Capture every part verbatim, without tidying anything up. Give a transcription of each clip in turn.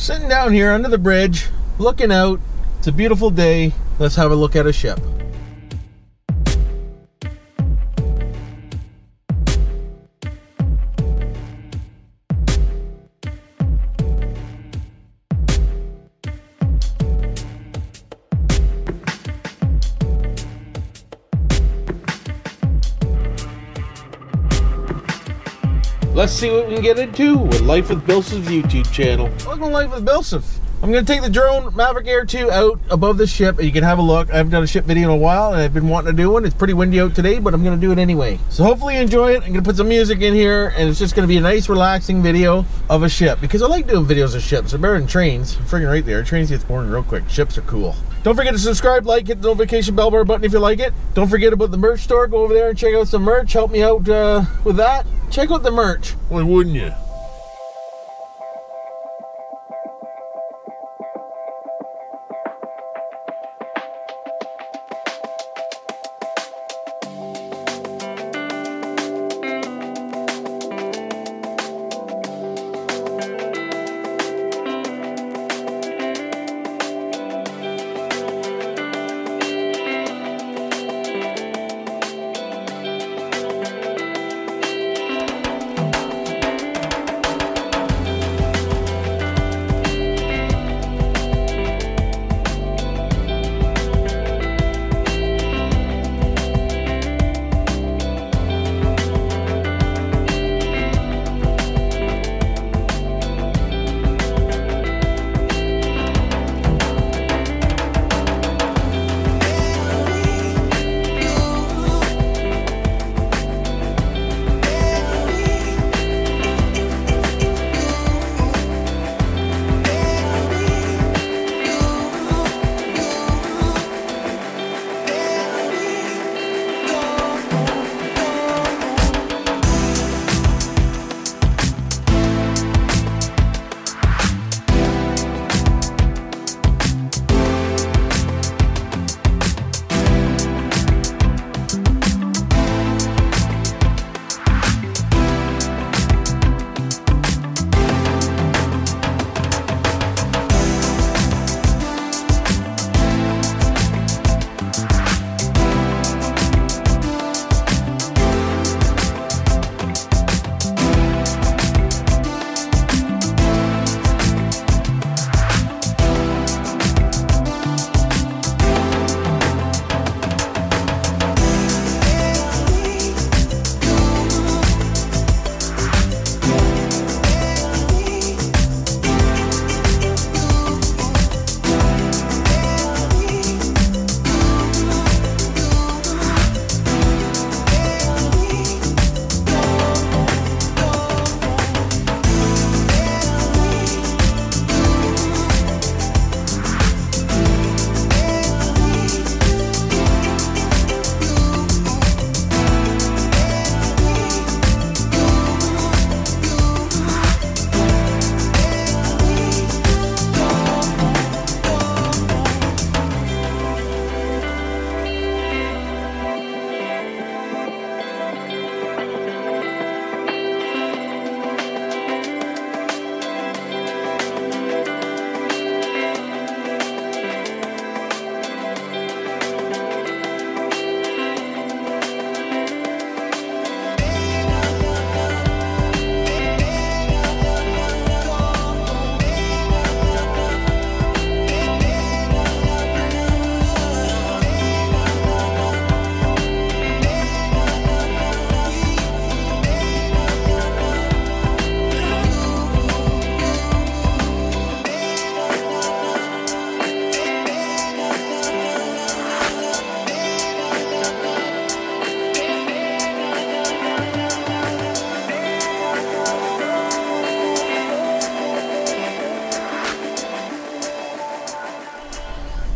Sitting down here under the bridge, looking out. It's a beautiful day. Let's have a look at a ship. Let's see what we can get into with Life with BillSiff's YouTube channel. Welcome to Life with BillSiff. I'm going to take the drone Mavic Air two out above the ship and you can have a look. I haven't done a ship video in a while and I've been wanting to do one. It's pretty windy out today, but I'm going to do it anyway. So hopefully you enjoy it. I'm going to put some music in here and it's just going to be a nice relaxing video of a ship because I like doing videos of ships. They're better than trains. I'm friggin' right there. Trains gets boring real quick. Ships are cool. Don't forget to subscribe, like, hit the notification bell bar button if you like it. Don't forget about the merch store. Go over there and check out some merch. Help me out uh, with that. Check out the merch. Why wouldn't you?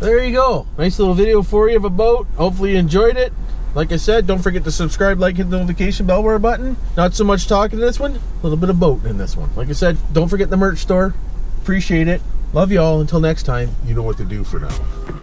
There you go. Nice little video for you of a boat. Hopefully you enjoyed it. Like I said, don't forget to subscribe, like, hit the notification bell button. Not so much talking in this one, a little bit of boat in this one. Like I said, don't forget the merch store. Appreciate it. Love y'all. Until next time, you know what to do for now.